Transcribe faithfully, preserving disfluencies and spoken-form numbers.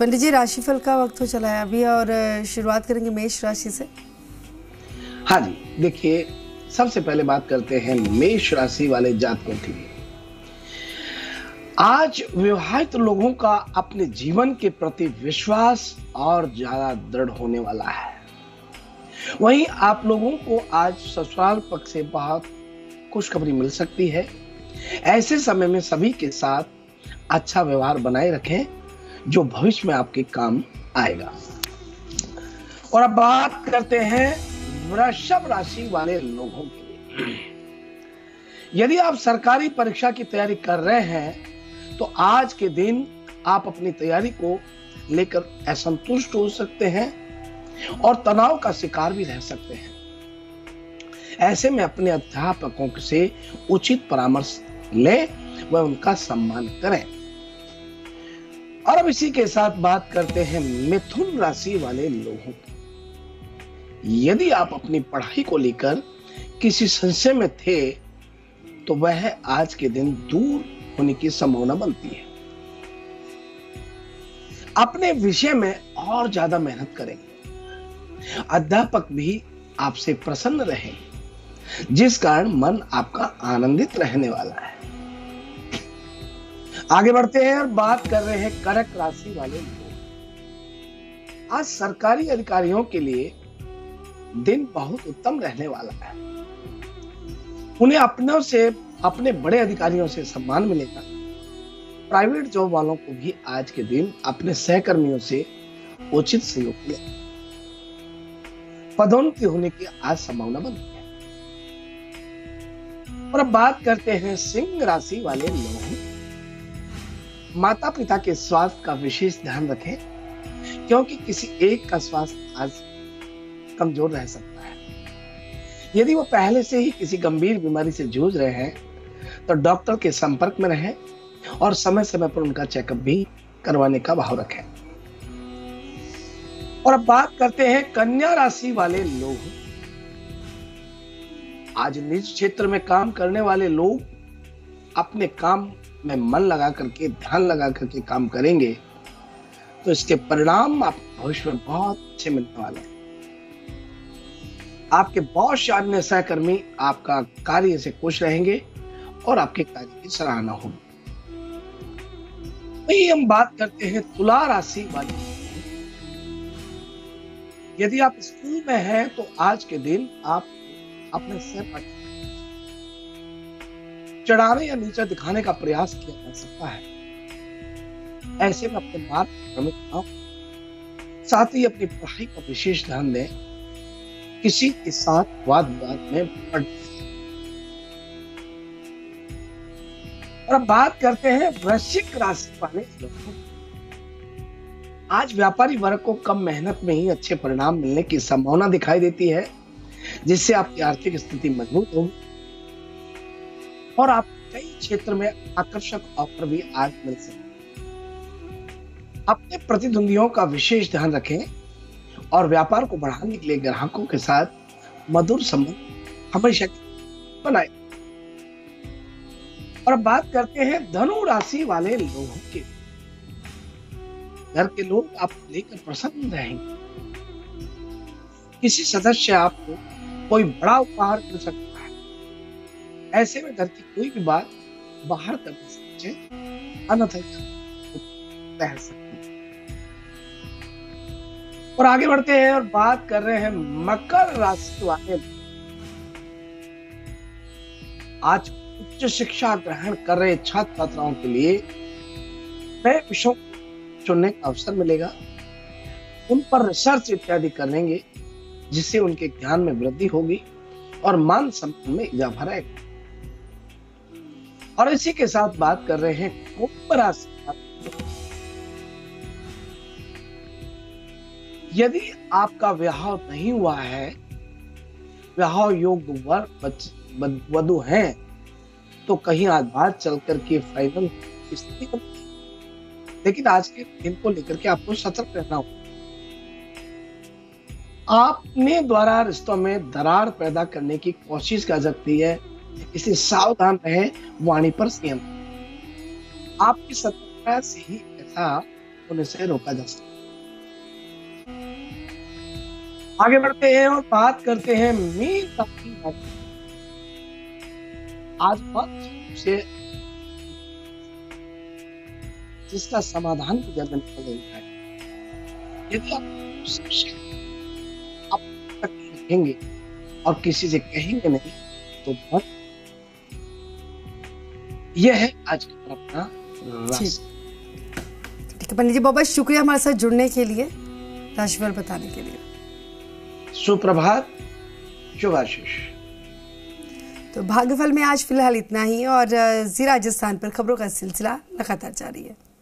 पंडित जी, राशिफल का वक्त हो चला है अभी और शुरुआत करेंगे मेष राशि से। हाँ जी, देखिए सबसे पहले बात करते हैं मेष राशि वाले जातकों के लिए। आज विवाहित लोगों का अपने जीवन के प्रति विश्वास और ज्यादा दृढ़ होने वाला है। वहीं आप लोगों को आज ससुराल पक्ष से बहुत खुशखबरी मिल सकती है। ऐसे समय में सभी के साथ अच्छा व्यवहार बनाए रखें जो भविष्य में आपके काम आएगा। और अब बात करते हैं वृषभ राशि वाले लोगों के लिए। यदि आप सरकारी परीक्षा की तैयारी कर रहे हैं तो आज के दिन आप अपनी तैयारी को लेकर असंतुष्ट हो सकते हैं और तनाव का शिकार भी रह सकते हैं। ऐसे में अपने अध्यापकों से उचित परामर्श लें व उनका सम्मान करें। और अब इसी के साथ बात करते हैं मिथुन राशि वाले लोगों की। यदि आप अपनी पढ़ाई को लेकर किसी संशय में थे तो वह आज के दिन दूर होने की संभावना बनती है। अपने विषय में और ज्यादा मेहनत करेंगे। अध्यापक भी आपसे प्रसन्न रहे जिस कारण मन आपका आनंदित रहने वाला है। आगे बढ़ते हैं और बात कर रहे हैं कर्क राशि वाले लोग। आज सरकारी अधिकारियों के लिए दिन बहुत उत्तम रहने वाला है। उन्हें अपनों से अपने बड़े अधिकारियों से सम्मान मिलेगा। प्राइवेट जॉब वालों को भी आज के दिन अपने सहकर्मियों से उचित सहयोग मिलेगा। पदोन्नति होने की आज संभावना बनती है। और अब बात करते हैं सिंह राशि वाले लोग। माता पिता के स्वास्थ्य का विशेष ध्यान रखें क्योंकि किसी एक का स्वास्थ्य आज कमजोर रह सकता है। यदि वो पहले से ही किसी गंभीर बीमारी से जूझ रहे हैं तो डॉक्टर के संपर्क में रहें और समय समय पर उनका चेकअप भी करवाने का भाव रखें। और अब बात करते हैं कन्या राशि वाले लोग। आज निज क्षेत्र में काम करने वाले लोग अपने काम में मन लगा करके ध्यान लगा करके काम करेंगे तो इसके परिणाम आप भविष्य में बहुत अच्छे मिलने वाले हैं। आपके बॉस या अन्य सहकर्मी आपका कार्य से खुश रहेंगे और आपके कार्य की सराहना होगी। वही हम बात करते हैं तुला राशि वाले। यदि आप स्कूल में हैं तो आज के दिन आप अपने सहपाठी चढ़ाने या नीचे दिखाने का प्रयास किया जा सकता है। ऐसे में अपने मार्ग क्रमित ना हो, साथ ही अपनी पढ़ाई का विशेष ध्यान दें। किसी के साथ वाद विवाद में पड़। और अब बात करते हैं वृश्चिक राशि वाले लोगों। आज व्यापारी वर्ग को कम मेहनत में ही अच्छे परिणाम मिलने की संभावना दिखाई देती है जिससे आपकी आर्थिक स्थिति मजबूत होगी और आप कई क्षेत्र में आकर्षक ऑफर भी आज मिल सकते हैं। अपने प्रतिद्वंदियों का विशेष ध्यान रखें और व्यापार को बढ़ाने के लिए ग्राहकों के साथ मधुर संबंध हमेशा बनाएं। और बात करते हैं धनु राशि वाले लोगों के। घर के लोग आपको लेकर प्रसन्न रहेंगे। किसी सदस्य आपको कोई बड़ा उपहार मिल सकता। ऐसे में घर की कोई भी बात बाहर करने से अन्यथा रह सकती है। और आगे बढ़ते हैं और बात कर रहे हैं मकर राशि वाले। आज उच्च शिक्षा ग्रहण कर रहे छात्र छात्राओं के लिए नए विषयों को चुनने का अवसर मिलेगा। उन पर रिसर्च इत्यादि करेंगे जिससे उनके ज्ञान में वृद्धि होगी और मान सम्मान में इजाफा रहेगा। और इसी के साथ बात कर रहे हैं कुंभ राशि। यदि आपका विवाह नहीं हुआ है, विवाह योग्य वर वधु हैं, तो कहीं आज बात चल करके फाइनल स्थिति बनती है। लेकिन आज के दिन को लेकर के आपको सतर्क रहना होगा। आपने द्वारा रिश्तों में दरार पैदा करने की कोशिश कर सकती है, इसलिए सावधान रहें। वाणी पर संयम। आपकी सतर्कता से ही ऐसा होने से रोका जा सकता है। आगे बढ़ते हैं और बात करते हैं मीर कासिम नकवी। आज बहुत से जिसका समाधान की जल्द निकल है। यदि आप सबसे आप तक देखेंगे और किसी से कहेंगे नहीं तो बहुत यह है आज का अपना राशिफल। ठीक है पंडित जी, बहुत बहुत शुक्रिया हमारे साथ जुड़ने के लिए, राशिफल बताने के लिए। सुप्रभात, शुभ आशीष। तो भाग्यफल में आज फिलहाल इतना ही और जी राजस्थान पर खबरों का सिलसिला लगातार जारी है।